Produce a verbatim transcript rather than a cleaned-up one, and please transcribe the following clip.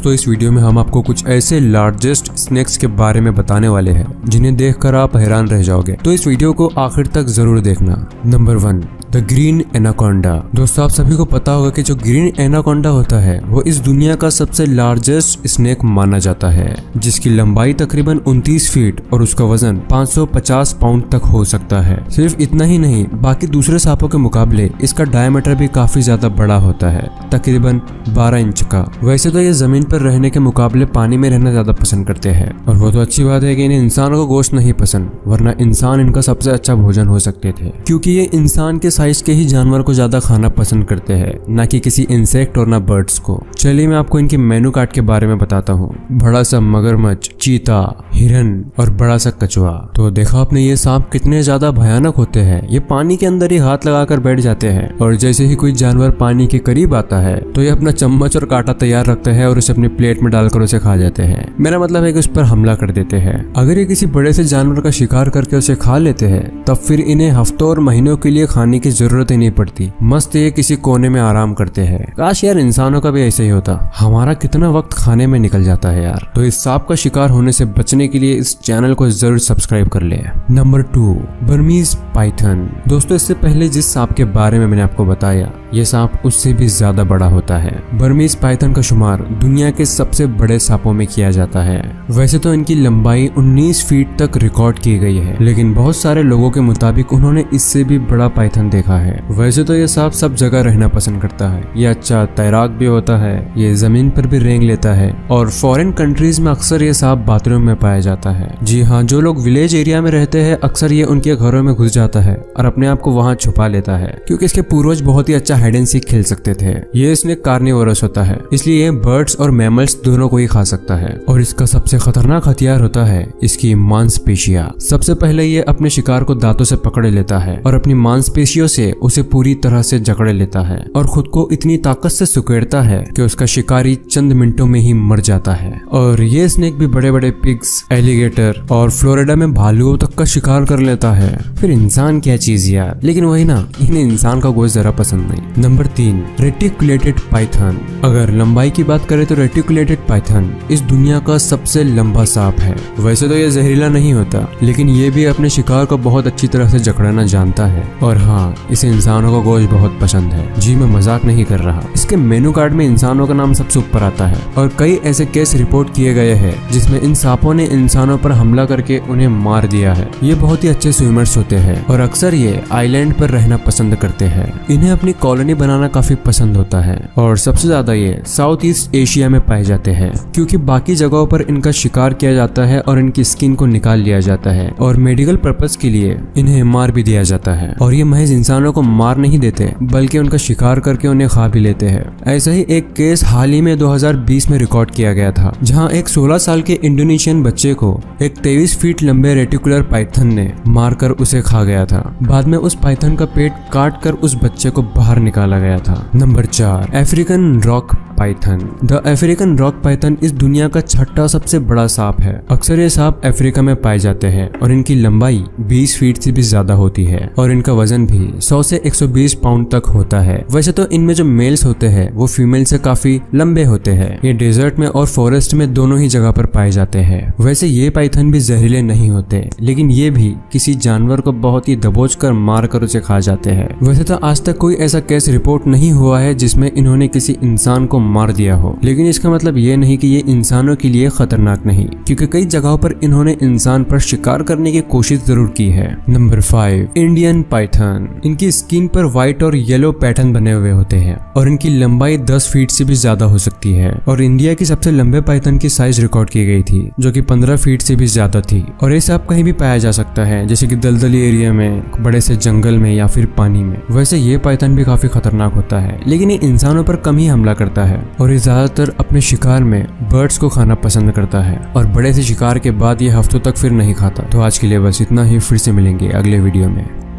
दोस्तों इस वीडियो में हम आपको कुछ ऐसे लार्जेस्ट स्नेक्स के बारे में बताने वाले हैं जिन्हें देखकर आप हैरान रह जाओगे, तो इस वीडियो को आखिर तक जरूर देखना। Number one, the green anaconda. दोस्तों आप सभी को पता होगा कि जो ग्रीन एनाकोंडा होता है वो इस दुनिया का सबसे लार्जेस्ट स्नेक माना जाता है, जिसकी लंबाई तकरीबन उनतीस फीट और उसका वजन पाँच सौ पचास पाउंड तक हो सकता है। सिर्फ इतना ही नहीं, बाकी दूसरे सांपों के मुकाबले इसका डायमीटर भी काफी ज्यादा बड़ा होता है, तकरीबन बारह इंच का। वैसे तो ये जमीन पर रहने के मुकाबले पानी में रहना ज्यादा पसंद करते हैं, और वो तो अच्छी बात है कि इन्हें इंसानों को गोश्त नहीं पसंद, वरना इंसान इनका सबसे अच्छा भोजन हो सकते थे, क्योंकि ये इंसान के साइज के ही जानवर को ज्यादा खाना पसंद करते हैं, ना कि किसी इंसेक्ट और ना बर्ड्स को। चलिए मैं आपको इनके मेनू कार्ड के बारे में बताता हूँ। बड़ा सा मगरमच्छ, चीता, हिरन और बड़ा सा कछुआ। तो देखा आपने ये सांप कितने ज्यादा भयानक होते हैं। ये पानी के अंदर ही हाथ लगाकर बैठ जाते हैं, और जैसे ही कोई जानवर पानी के करीब आता है तो ये अपना चम्मच और कांटा तैयार रखते हैं और उसे अपनी प्लेट में डालकर उसे खा जाते हैं। मेरा मतलब है कि उस पर हमला कर देते हैं। अगर ये किसी बड़े से जानवर का शिकार करके उसे खा लेते हैं तब फिर इन्हें हफ्तों और महीनों के लिए खाने की जरूरत ही नहीं पड़ती। मस्त ये किसी कोने में आराम करते हैं। काश यार इंसानों का भी ऐसा ही होता, हमारा कितना वक्त खाने में निकल जाता है यार। तो इस सांप का शिकार होने से बचने के लिए इस चैनल को जरूर सब्सक्राइब कर ले। Number two, Burmese python. दोस्तों इससे पहले जिस सांप के बारे में मैंने आपको बताया, ये सांप उससे भी ज्यादा बड़ा होता है। बर्मीज पाइथन का शुमार दुनिया के सबसे बड़े सांपों में किया जाता है। वैसे तो इनकी लंबाई उन्नीस फीट तक रिकॉर्ड की गई है, लेकिन बहुत सारे लोगों के मुताबिक उन्होंने इससे भी बड़ा पाइथन देखा है। वैसे तो ये सांप सब जगह रहना पसंद करता है। ये अच्छा तैराक भी होता है, ये जमीन पर भी रेंग लेता है, और फॉरेन कंट्रीज में अक्सर ये सांप बाथरूम में पाया जाता है। जी हाँ, जो लोग विलेज एरिया में रहते हैं अक्सर ये उनके घरों में घुस जाता है और अपने आप को वहाँ छुपा लेता है, क्योंकि इसके पूर्वज बहुत ही अच्छा हाइड एंड सीक खेल सकते थे। ये स्नेक कार्निवोरस होता है, इसलिए ये बर्ड्स और मैमल्स दोनों को ही खा सकता है, और इसका सबसे खतरनाक हथियार होता है इसकी मांसपेशियां। सबसे पहले ये अपने शिकार को दांतों से पकड़े लेता है और अपनी मांसपेशियों से उसे पूरी तरह से जकड़े लेता है, और खुद को इतनी ताकत से सुकेड़ता है कि उसका शिकारी चंद मिनटों में ही मर जाता है। और ये स्नेक भी बड़े बड़े पिग्स, एलिगेटर और फ्लोरिडा में भालुओं तक का शिकार कर लेता है। फिर इंसान क्या चीज यार, लेकिन वही ना, इन्हें इंसान का गोश्त जरा पसंद नहीं। नंबर तीन, रेटिकुलेटेड पाइथन। अगर लंबाई की बात करें तो रेटिकुलेटेड पाइथन इस दुनिया का सबसे लंबा सांप है। वैसे तो ये जहरीला नहीं होता, लेकिन ये भी अपने शिकार को बहुत अच्छी तरह से जकड़ना जानता है, और हाँ, इसे इंसानों का गोश्त बहुत पसंद है। जी मैं मजाक नहीं कर रहा, इसके मेनू कार्ड में इंसानों का नाम सबसे ऊपर आता है, और कई ऐसे केस रिपोर्ट किए गए हैं जिसमें इन सांपों ने इंसानों पर हमला करके उन्हें मार दिया है। ये बहुत ही अच्छे स्विमर्स होते हैं, और अक्सर ये आइलैंड पर रहना पसंद करते हैं। इन्हें अपनी कॉलोनी बनाना काफी पसंद होता है, और सबसे ज्यादा ये साउथ ईस्ट एशिया में पाए जाते हैं, क्योंकि बाकी जगहों पर इनका शिकार किया जाता है और इनकी स्किन को निकाल लिया जाता है, और मेडिकल पर्पस के लिए इन्हें मार भी दिया जाता है। और ये महज इंसानों को मार नहीं देते, बल्कि उनका शिकार करके उन्हें खा भी लेते हैं। ऐसा ही एक केस हाल ही में दो हज़ार बीस में रिकॉर्ड किया गया था, जहां एक सोलह साल के इंडोनेशियन बच्चे को एक तेईस फीट लंबे रेटिकुलर पाइथन ने मारकर उसे खा गया था। बाद में उस पाइथन का पेट काट कर उस बच्चे को बाहर निकाला गया था। नंबर चार, African rock python. The African rock python इस दुनिया का छठा सबसे बड़ा सांप है। अक्सर ये सांप अफ्रीका में पाए जाते हैं, और इनकी लंबाई बीस फीट से भी ज्यादा होती है, और इनका वजन भी सौ से एक सौ बीस पाउंड तक होता है। वैसे तो इनमें जो मेल्स होते हैं वो फीमेल से काफी लंबे होते हैं। ये डेजर्ट में और फॉरेस्ट में दोनों ही जगह पर पाए जाते हैं। वैसे ये पाइथन भी जहरीले नहीं होते, लेकिन ये भी किसी जानवर को बहुत ही दबोच कर मार कर उसे खा जाते हैं। वैसे तो आज तक कोई ऐसा केस रिपोर्ट नहीं हुआ है जिसमें इन्होंने किसी इंसान को मार दिया हो, लेकिन इसका मतलब ये नहीं कि ये इंसानों के लिए खतरनाक नहीं, क्योंकि कई जगहों पर इन्होंने इंसान पर शिकार करने की कोशिश जरूर की है। Number five, Indian python. इनकी स्किन पर व्हाइट और येलो पैटर्न बने हुए होते हैं, और इनकी लंबाई दस फीट से भी ज्यादा हो सकती है, और इंडिया की सबसे लंबे पाइथन की साइज रिकॉर्ड की गई थी, जो कि पंद्रह फीट से भी ज्यादा थी। और ये सांप कहीं भी पाया जा सकता है, जैसे कि दलदली एरिया में, बड़े से जंगल में, या फिर पानी में। वैसे ये पाइथन भी काफी खतरनाक होता है, लेकिन ये इंसानों पर कम ही हमला करता है, और ये ज्यादातर अपने शिकार में बर्ड्स को खाना पसंद करता है, और बड़े से शिकार के बाद ये हफ्तों तक फिर नहीं खाता। तो आज के लिए बस इतना ही, फिर से मिलेंगे अगले वीडियो में।